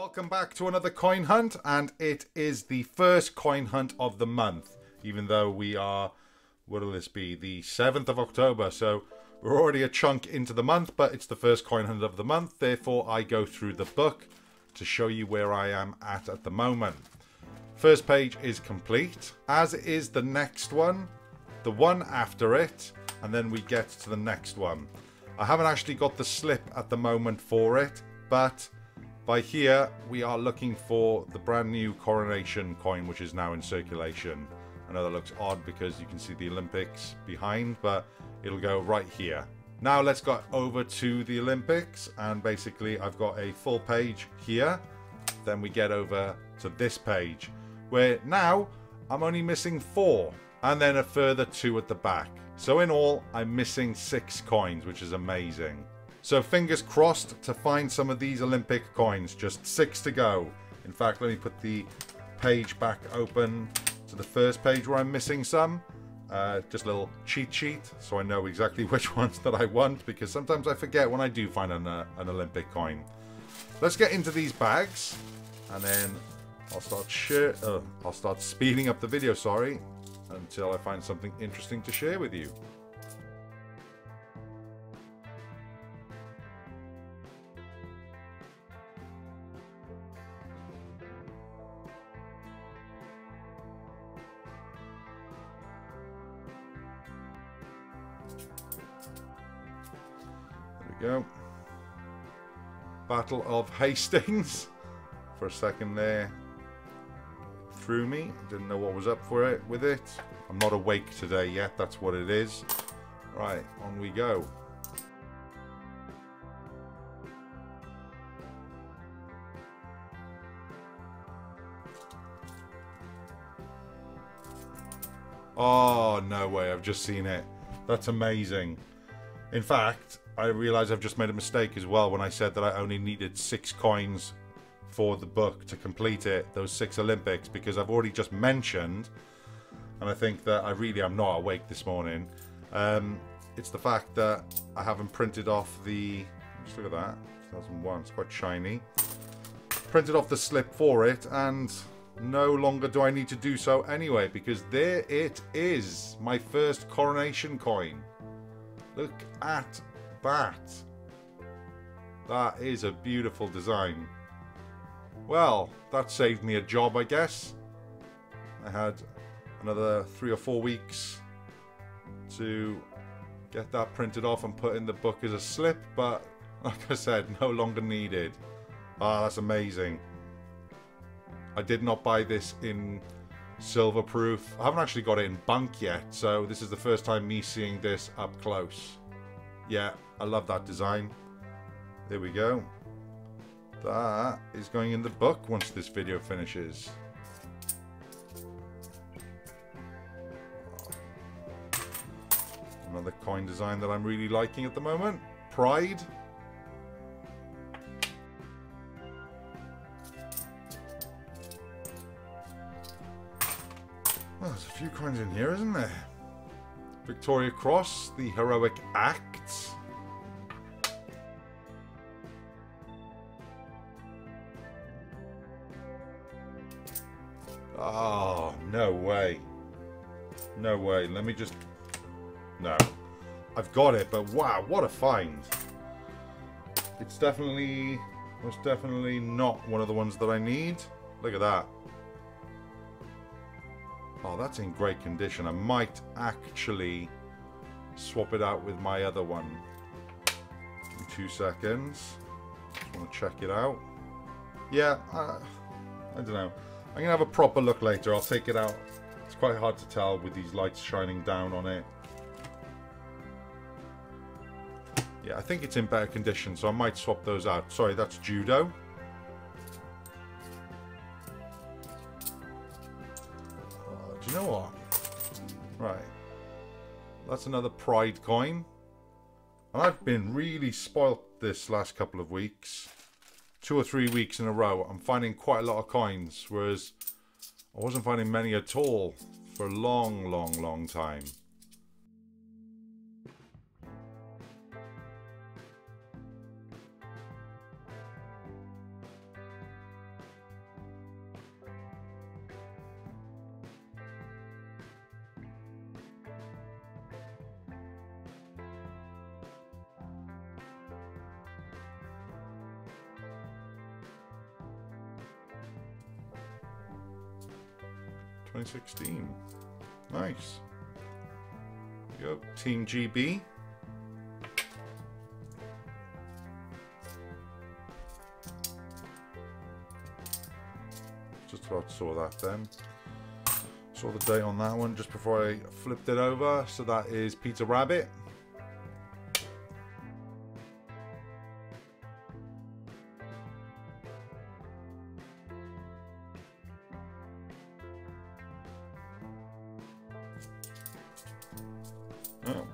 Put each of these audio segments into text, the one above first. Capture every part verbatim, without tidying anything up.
Welcome back to another coin hunt, and it is the first coin hunt of the month, even though we are, what'll this be, the seventh of October, so we're already a chunk into the month, but it's the first coin hunt of the month, therefore I go through the book to show you where I am at at the moment. First page is complete, as is the next one, the one after it, and then we get to the next one. I haven't actually got the slip at the moment for it, but by here we are looking for the brand new coronation coin, which is now in circulation. I know that looks odd because you can see the Olympics behind, but it'll go right here. Now let's go over to the Olympics, and basically I've got a full page here. Then we get over to this page, where now I'm only missing four, and then a further two at the back. So in all, I'm missing six coins, which is amazing. So fingers crossed to find some of these Olympic coins, just six to go. In fact, let me put the page back open to the first page where I'm missing some. Uh, just a little cheat sheet so I know exactly which ones that I want, because sometimes I forget when I do find an, uh, an Olympic coin. Let's get into these bags, and then I'll start share, uh, I'll start speeding up the video, sorry, until I find something interesting to share with you. Go. Battle of Hastings. For a second there, threw me. Didn't know what was up for it with it. I'm not awake today yet. That's what it is. Right, on we go. Oh no way! I've just seen it. That's amazing. In fact, I realize I've just made a mistake as well when I said that I only needed six coins for the book to complete it, those six Olympics, because I've already just mentioned, and I think that I really am not awake this morning, um, it's the fact that I haven't printed off the, just look at that, two thousand one, it's quite shiny, printed off the slip for it, and no longer do I need to do so anyway, because there it is, my first coronation coin. Look at that. That is a beautiful design. Well, that saved me a job, I guess. I had another three or four weeks to get that printed off and put in the book as a slip, but like I said, no longer needed. Ah, that's amazing. I did not buy this in silver proof. I haven't actually got it in bunk yet, so this is the first time me seeing this up close. Yeah, I love that design. There we go. That is going in the book once this video finishes. Another coin design that I'm really liking at the moment. Pride. Oh, there's a few coins in here, isn't there? Victoria Cross, the heroic acts. Oh, no way. No way. Let me just... No. I've got it, but wow, what a find. It's definitely... Most definitely not one of the ones that I need. Look at that. Oh, that's in great condition. I might actually swap it out with my other one. In two seconds. Just want to check it out. Yeah, uh, I don't know. I'm going to have a proper look later. I'll take it out. It's quite hard to tell with these lights shining down on it. Yeah, I think it's in better condition, so I might swap those out. Sorry, that's Judo. You know what? Right. That's another Pride coin. And I've been really spoilt this last couple of weeks. Two or three weeks in a row. I'm finding quite a lot of coins. Whereas I wasn't finding many at all for a long, long, long time. twenty sixteen. Nice. There you go, Team G B. Just about saw that then. Saw the date on that one just before I flipped it over. So that is Peter Rabbit. Oh.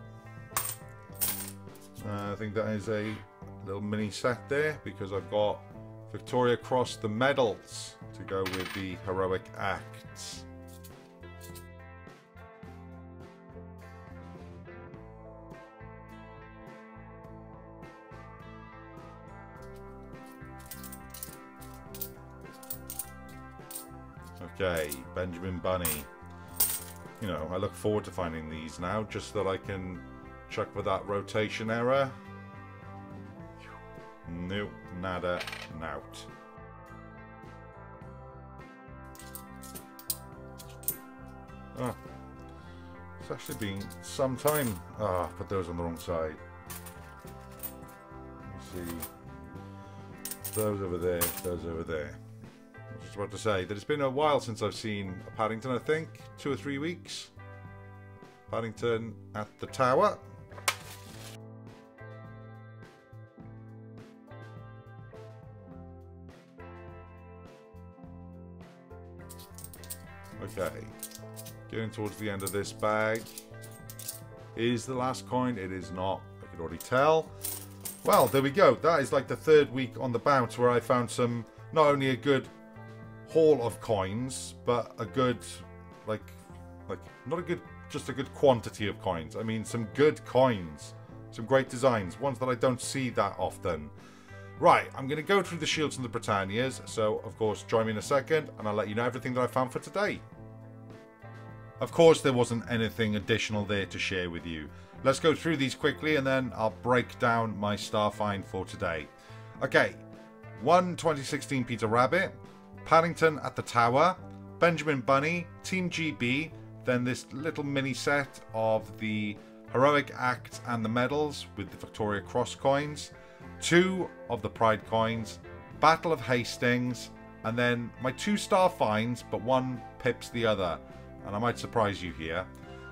Uh, I think that is a little mini set there because I've got Victoria Cross, the medals to go with the heroic acts. Okay, Benjamin Bunny. You know, I look forward to finding these now, just so that I can check for that rotation error. Nope, nada, nout. Oh, it's actually been some time. Ah, put those on the wrong side. Let me see. Those over there, those over there. I was just about to say that it's been a while since I've seen a Paddington, I think. Two or three weeks. Paddington at the Tower. Okay. Getting towards the end of this bag. Is the last coin? It is not. I could already tell. Well, there we go. That is like the third week on the bounce where I found some, not only a good haul of coins, but a good, like, like not a good, just a good quantity of coins. I mean, some good coins, some great designs, ones that I don't see that often. Right, I'm going to go through the shields and the Britannias, so of course join me in a second, and I'll let you know everything that I found for today. Of course, there wasn't anything additional there to share with you. Let's go through these quickly, and then I'll break down my star find for today. Okay, one twenty sixteen Peter Rabbit, Paddington at the Tower, Benjamin Bunny, Team G B, then this little mini set of the heroic acts and the medals with the Victoria Cross coins, two of the Pride coins, Battle of Hastings, and then my two star finds, but one pips the other, and I might surprise you here.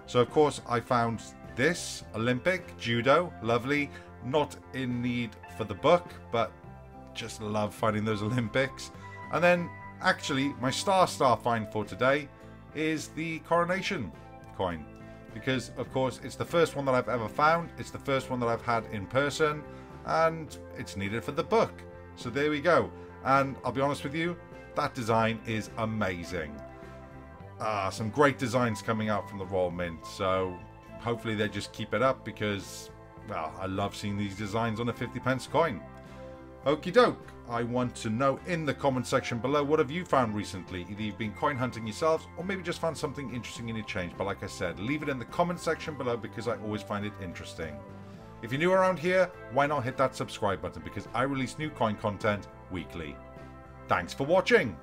So of course I found this Olympic judo, lovely, not in need for the book, but just love finding those Olympics. And then actually my star star find for today is the coronation coin, because of course it's the first one that I've ever found, it's the first one that I've had in person, and it's needed for the book. So there we go. And I'll be honest with you, that design is amazing. Ah, some great designs coming out from the Royal Mint, so hopefully they just keep it up, because, well, I love seeing these designs on a fifty pence coin. Okie doke. I want to know in the comment section below, what have you found recently? Either you've been coin hunting yourselves, or maybe just found something interesting in your change. But like I said, leave it in the comment section below, because I always find it interesting. If you're new around here, why not hit that subscribe button, because I release new coin content weekly. Thanks for watching.